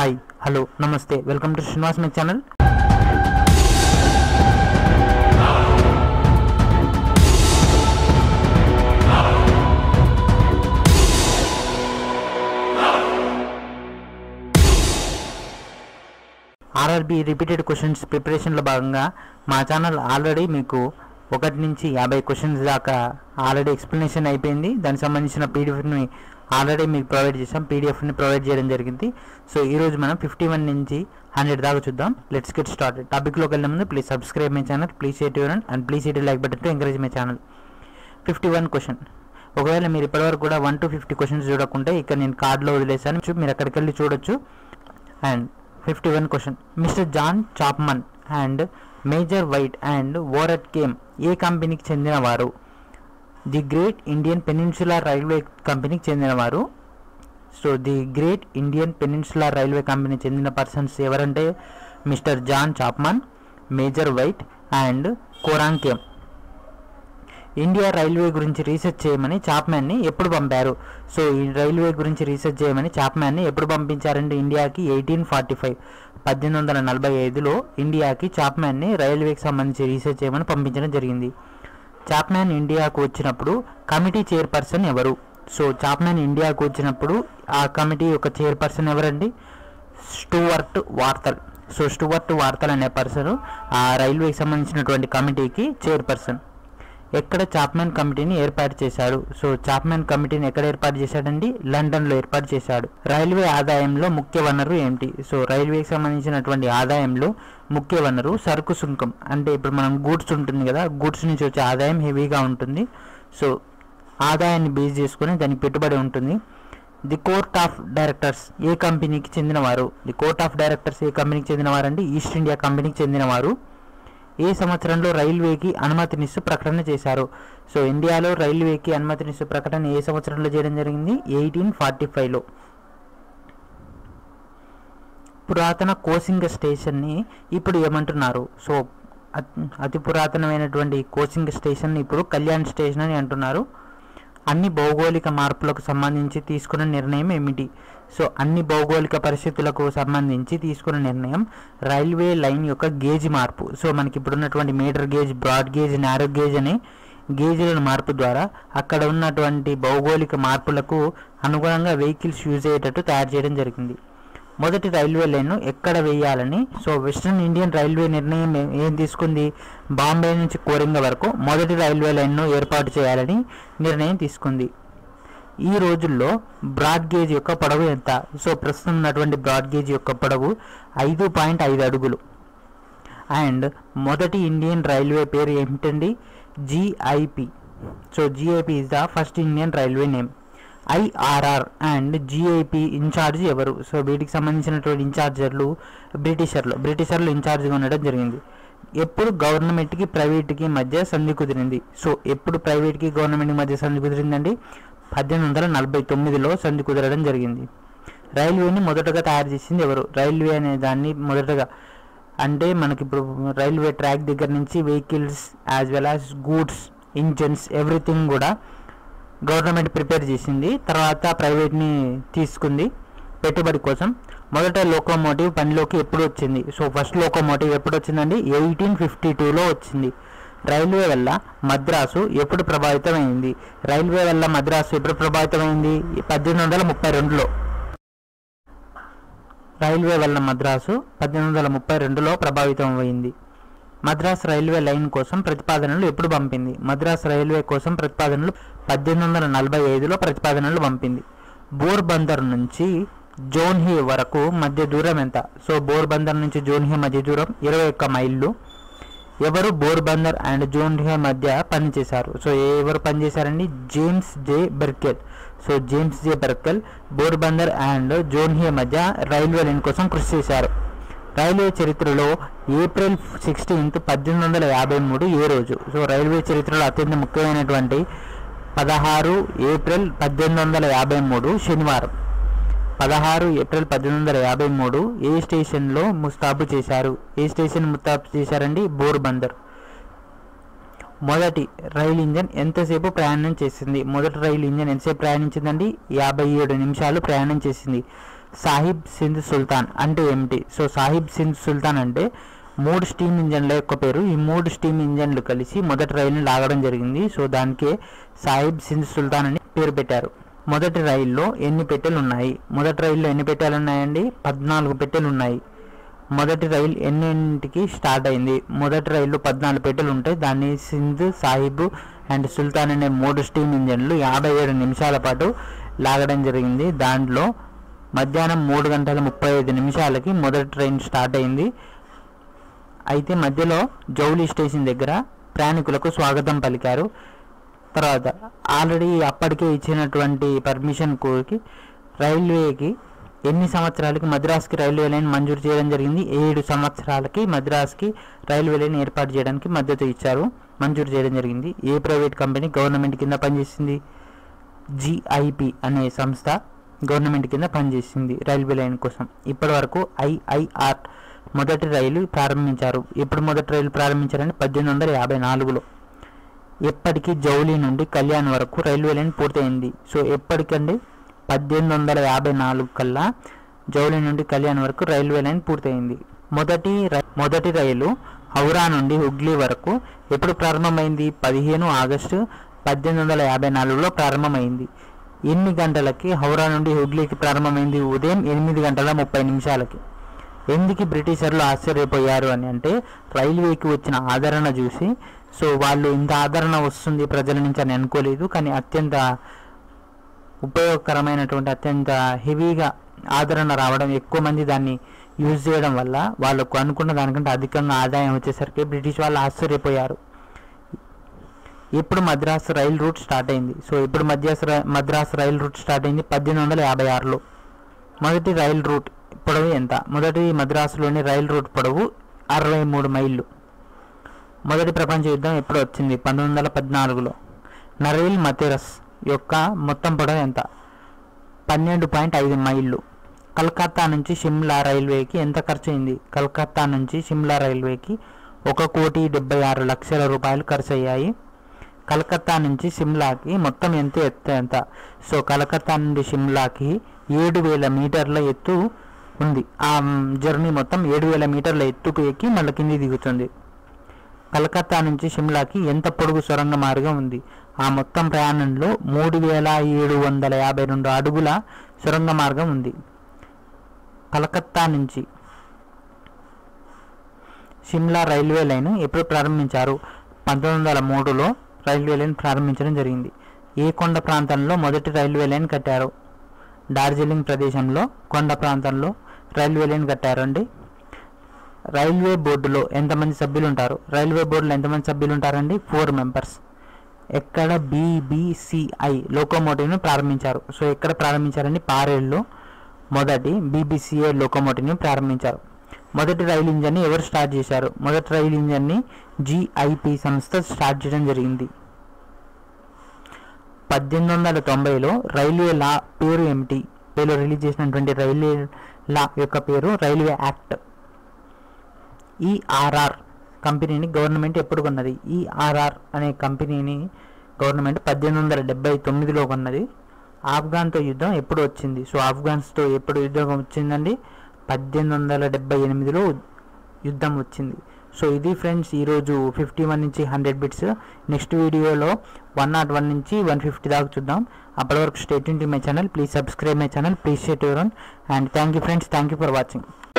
Hi, hello, namaste. Welcome to Shrinivas my channel. RRB repeated questions preparation lo bhagamga ma channel already meeku 1 nunchi 50 questions daaka already explanation ayipindi daniki sambandhinchina pdf ni already meeku provide chesam pdf ni provide cheyadam jarigindi so ee roju manam 51 nunchi 100 daaka chuddam let's get started topic loki vellem mundu please subscribe my channel please share to everyone and please hit the like button to encourage my channel 51 question ఒకవేళ మీరు ఇప్పటి వరకు కూడా 1 to 50 questions చూడకుంటే ఇక్కడ నేను card లో వదిలేసాను మీరు అక్కడికి వెళ్ళి చూడొచ్చు and 51 question. Mr. John Chapman and Major White and Warthell came. A company ki chendinavaru. The Great Indian Peninsula Railway Company ki chendinavaru. So the Great Indian Peninsula Railway Company chendina persons evarante Mr. John Chapman, Major White and Koran came. India railway గురించి research చేయమని చాప్మ్యాన్ని ఎప్పుడు పంపారు so ఈ railway గురించి research చేయమని చాప్మ్యాన్ని ఎప్పుడు పంపించారంటే ఇండియాకి 1845 ఇండియాకి చాప్మ్యాన్ని రైల్వేకి సంబంధించి రీసెర్చ్ చేయమని పంపించడం జరిగింది చాప్మ్యాన్ ఇండియాకు వచ్చినప్పుడు కమిటీ చైర్పర్సన్ ఎవరు సో చాప్మ్యాన్ ఇండియాకు వచ్చినప్పుడు ఆ కమిటీ యొక్క చైర్పర్సన్ ఎవరండి Stuart Wardle so Stuart Wardle అనే పర్సన్ ఆ రైల్వేకి సంబంధించినటువంటి కమిటీకి చైర్పర్సన్ ఎక్కడ చాప్మ్యాన్ కమిటీని ఏర్పాటు చేశారు సో చాప్మ్యాన్ కమిటీని ఎక్కడ ఏర్పాటు చేశాడండి లండన్ లో ఏర్పాటు చేశాడు రైల్వే ఆదాయంలో ముఖ్య వనరు ఏంటి సో రైల్వేకి సంబంధించినటువంటి ఆదాయంలో ముఖ్య వనరు సరుకు సుంకం అంటే ఇప్పుడు మనం గూడ్స్ ఉంటుంది కదా గూడ్స్ నుంచి వచ్చే ఆదాయం హెవీగా ఉంటుంది సో ఆదాయాన్ని బేస్ చేసుకుని దానికి పెట్టుబడి ఉంటుంది ది కోర్ట్ ఆఫ్ డైరెక్టర్స్ ఏ కంపెనీకి చెందినవారు ది కోర్ట్ ఆఫ్ డైరెక్టర్స్ ఏ కంపెనీకి చెందినవారండి ఈస్ట్ ఇండియా కంపెనీకి చెందినవారు ఏ సంవత్సరంలో రైల్వేకి అనుమతినిస్తూ ప్రకటన చేశారు సో ఇండియాలో రైల్వేకి అనుమతినిస్తూ ప్రకటన ఏ సంవత్సరంలో చేయడం జరిగింది 1845 పురాతన కోసింగ స్టేషన్ని ఇప్పుడు ఏమంటున్నారు సో అతి పురాతనమైనటువంటి కోసింగ స్టేషన్ ఇప్పుడు కళ్యాణ్ స్టేషన్ అని అంటున్నారు అన్ని భౌగోళిక మార్పులకు సంబంధించి తీసుకున్న నిర్ణయం ఏమిటి సో అన్ని భౌగోళిక పరిస్థితులకు సంబంధించి తీసుకున్న నిర్ణయం రైల్వే లైన్ యొక్క గేజ్ మార్పు సో మనకి ఇప్పుడు ఉన్నటువంటి metre gauge broad gauge narrow gauge అనే గేజ్ల మార్పు ద్వారా అక్కడ ఉన్నటువంటి భౌగోళిక మార్పులకు అనుగుణంగా వెహికల్స్ యూజ్ అయ్యేటట్టు తయారు చేయడం జరిగింది మొదటి రైల్వే లైన్ను ఎక్కడ వేయాలని సో వెస్ట్రన్ ఇండియన్ రైల్వే నిర్ణయం ఏం తీసుకుంది బాంబే నుంచి కోరింగ వరకు మొదటి రైల్వే లైన్ను ఏర్పాటు చేయాలని నిర్ణయం తీసుకుంది ఈ రోజుల్లో బ్రాడ్ గేజ్ యొక్క పొడవు ఎంత సో ప్రస్తుతం ఉన్నటువంటి బ్రాడ్ గేజ్ యొక్క పొడవు 5.5 అడుగులు అండ్ మొదటి ఇండియన్ రైల్వే పేరు ఏమిటండి GIP so GIP is the first Indian railway name IRR and GIP incharge ఎవరు సో వీటికి సంబంధించినటువంటి ఇన్ఛార్జర్లు బ్రిటిషర్లు ఇన్ఛార్జ్గా ఉండడం జరిగింది ఎప్పుడు గవర్నమెంట్కి ప్రైవేట్కి మధ్య సంధి కుదిరింది సో ఎప్పుడు ప్రైవేట్కి గవర్నమెంట్కి మధ్య సంధి కుదిరిందండి 1849 సంధి కుదరడం జరిగింది రైల్వేని మొదటగా తయారు చేసింది ఎవరు రైల్వే అనే దాన్ని మొదటగా అంటే మనకి ఇప్పుడు రైల్వే ట్రాక్ దగ్గర నుంచి vehicles as well as goods engines everything కూడా గవర్నమెంట్ ప్రిపేర్ చేసింది తర్వాత ప్రైవేట్ని తీసుకుంది పెట్టుబడి కోసం మొదట లోకోమోటివ్ పనిలోకి ఎప్పుడు వచ్చింది సో ఫస్ట్ లోకోమోటివ్ ఎప్పుడు వచ్చిందండి 1852 వచ్చింది రైల్వే వల్ల మద్రాసు ఎప్పుడు ప్రభావితమైంది రైల్వే వల్ల మద్రాసు 1832లో ప్రభావితమైంది మద్రాస్ రైల్వే లైన్ కోసం ప్రతిపాదనలు ఎప్పుడు పంపింది మద్రాస్ రైల్వే కోసం ప్రతిపాదనలు 1845 ప్రతిపాదనలు పంపింది బోర్ బందర్ నుంచి జోన్ హీ వరకు మధ్య దూరం ఎంత సో బోర్ బందర్ నుంచి జోన్ హీ మధ్య దూరం 21 మైళ్ళు ఎవరు బోర్ బందర్ అండ్ జోన్ హీ మధ్య పనిచేశారు సో ఎవరు పనిచేశారండి James J Burkett so James J Burkett Bor Bunder and జోన్ హీ మధ్య రైల్వే లైన్ కోసం కృషి చేశారు రైల్వే చరిత్రలో ఏప్రిల్ 16, 1853 ఏ రోజు సో రైల్వే చరిత్రలో అత్యంత ముఖ్యమైనటువంటి 16 ఏప్రిల్ 1853 శనివారం 16 ఏప్రిల్ 1853 ఏ స్టేషన్లో ముస్తాబు చేశారు ఏ స్టేషన్ ముస్తాబు చేశారండి బోర్ బందర్ మొదటి రైలు ఇంజన్ ఎంతసేపు ప్రయాణం చేసింది మొదటి రైలు ఇంజన్ ఎంతసేపు ప్రయాణించిందండి 57 నిమిషాలు ప్రయాణం చేసింది సాహిబ్ సింధ్ సుల్తాన్ అంటే ఏమిటి? సో సాహిబ్ సింధ్ సుల్తాన్ అంటే 3 స్టీమ్ ఇంజన్ల యొక్క పేరు. ఈ 3 స్టీమ్ ఇంజన్లు కలిసి మొదటి రైలును లాగడం జరిగింది. సో దానికే సాహిబ్ సింధ్ సుల్తాన్ అని పేరు పెట్టారు. మొదటి రైల్లో ఎన్ని పెట్టెలు ఉన్నాయి? మొదటి రైల్లో ఎన్ని పెట్టెలు ఉన్నాయండి? 14 పెట్టెలు ఉన్నాయి. మొదటి రైలు ఎన్నింటికి స్టార్ట్ అయింది? మొదటి రైలు 14 పెట్టెలు ఉంటాయి. దాన్ని సింధ్, సాహిబ్ అండ్ సుల్తాన్ అనే 3 స్టీమ్ ఇంజన్లు 57 నిమిషాల పాటు లాగడం జరిగింది. దాంట్లో మధ్యాహ్నం 3 గంటల 35 నిమిషాలకి మొదటి ట్రైన్ స్టార్ట్ అయింది. అయితే మధ్యలో జౌలి స్టేషన్ దగ్గర ప్రయాణికులకు స్వాగతం పలికారు. తర్వాత ఆల్రెడీ అప్పటికే ఇచ్చినటువంటి పర్మిషన్ కోరికి రైల్వేకి ఎన్ని సంవత్సరాలకి మద్రాస్కి రైల్వే లైన్ మంజూరు చేయడం జరిగింది? 7 సంవత్సరాలకి మద్రాస్కి రైల్వే లైన్ ఏర్పాటు చేయడానికి మద్దతు ఇచ్చారు, మంజూరు చేయడం జరిగింది. ఏ ప్రైవేట్ కంపెనీ గవర్నమెంట్ కింద పనిచేసింది? GIP అనే సంస్థ గవర్నమెంట్ కింద పనిచేసింది రైల్వే లైన్ కోసం. ఇప్పటి వరకు IIR మొదటి రైలు ప్రారంభించారు. ఎప్పుడు మొదటి రైలు ప్రారంభించారని 1854లో. ఎప్పటికీ జౌలి నుండి కళ్యాణ్ వరకు రైల్వే లైన్ పూర్తయింది. సో ఎప్పటికండి 1854 కల్లా జౌలి నుండి కళ్యాణ్ వరకు రైల్వే లైన్ పూర్తయింది. మొదటి రైలు హౌరా నుండి హుగ్లీ వరకు ఎప్పుడు ప్రారంభమైంది? 15 ఆగస్టు 1854లో ప్రారంభమైంది. ఎన్ని గంటలకి? హౌరా నుండి హుగ్లీకి ప్రారంభమైంది ఉదయం 8 గంటల 30 నిమిషాలకి. ఎందుకు బ్రిటిషర్లు ఆశ్చర్యపోయారు అని అంటే రైల్వేకి వచ్చిన ఆదరణ చూసి. సో వాళ్ళు ఇంత ఆదరణ వస్తుంది ప్రజల నుంచి అని అనుకోలేదు, కానీ అత్యంత ఉపయోగకరమైనటువంటి అత్యంత హెవీగా ఆదరణ రావడం, ఎక్కువ మంది దాన్ని యూజ్ చేయడం వల్ల వాళ్ళకు అనుకున్న దానికంటే అధికంగా ఆదాయం వచ్చేసరికి బ్రిటిష్ వాళ్ళు ఆశ్చర్యపోయారు. ఇప్పుడు మద్రాస్ రైల్ రూట్ స్టార్ట్ అయింది. సో ఇప్పుడు మద్రాస్ రైల్ రూట్ స్టార్ట్ అయింది 1856లో. మొదటి రైల్ రూట్ పొడవు ఎంత? మొదటి మద్రాసులోని రైల్ రూట్ పొడవు 63 మైళ్ళు. మొదటి ప్రపంచ యుద్ధం ఎప్పుడు వచ్చింది? 1914లో. నరేల్ మతేరస్ యొక్క మొత్తం పొడవు ఎంత? 12.5 మైళ్ళు. కలకత్తా నుంచి షిమ్లా రైల్వేకి ఎంత ఖర్చు అయింది? కలకత్తా నుంచి షిమ్లా రైల్వేకి 1,76,00,000 రూపాయలు ఖర్చు అయ్యాయి. కలకత్తా నుంచి షిమ్లాకి మొత్తం ఎంత? సో కలకత్తా నుండి షిమ్లాకి 7,000 మీటర్ల ఎత్తు ఉంది. ఆ జర్నీ మొత్తం 7,000 మీటర్ల ఎత్తుకు ఎక్కి మళ్ళీ కింది దిగుతుంది. కలకత్తా నుంచి షిమ్లాకి ఎంత పొడుగు సొరంగ మార్గం ఉంది? ఆ మొత్తం ప్రయాణంలో 3,752 అడుగుల సొరంగ మార్గం ఉంది. కలకత్తా నుంచి షిమ్లా రైల్వే లైన్ ఎప్పుడు ప్రారంభించారు? 1903లో రైల్వే లైన్ ప్రారంభించడం జరిగింది. ఏ కొండ ప్రాంతంలో మొదటి రైల్వే లైన్ కట్టారు? డార్జిలింగ్ ప్రదేశంలో కొండ ప్రాంతంలో రైల్వే లైన్ కట్టారండి. రైల్వే బోర్డులో ఎంతమంది సభ్యులు ఉంటారు? రైల్వే బోర్డులో ఎంతమంది సభ్యులు ఉంటారండి? 4 మెంబర్స్. ఎక్కడ BBCI లోకోమోటివ్ను ప్రారంభించారు? సో ఎక్కడ ప్రారంభించారండి? పారేళ్ళలో మొదటి BBCI లోకోమోటివ్ను ప్రారంభించారు. మొదటి రైల్ ఇంజన్ని ఎవరు స్టార్ట్ చేశారు? మొదటి రైల్ ఇంజన్ని GIP సంస్థ స్టార్ట్ చేయడం జరిగింది. 1890లో రైల్వే లా పేరు ఏమిటి? పేరు రిలీజ్ చేసినటువంటి రైల్వే లా యొక్క పేరు రైల్వే యాక్ట్. IRR కంపెనీని గవర్నమెంట్ ఎప్పుడు కొన్నది? IRR అనే కంపెనీని గవర్నమెంట్ 1879లో కొన్నది. ఆఫ్ఘాన్తో యుద్ధం ఎప్పుడు వచ్చింది? సో ఆఫ్ఘాన్స్తో ఎప్పుడు యుద్ధం వచ్చిందండి? 1878లో యుద్ధం వచ్చింది. సో ఇది ఫ్రెండ్స్ ఈరోజు 51 నుంచి 100 బిట్స్. నెక్స్ట్ వీడియోలో 101 నుంచి 150 దాకా చూద్దాం. అప్పటి వరకు stay tune to my channel. Please subscribe my channel. Please share to everyone. And thank you friends. Thank you for watching.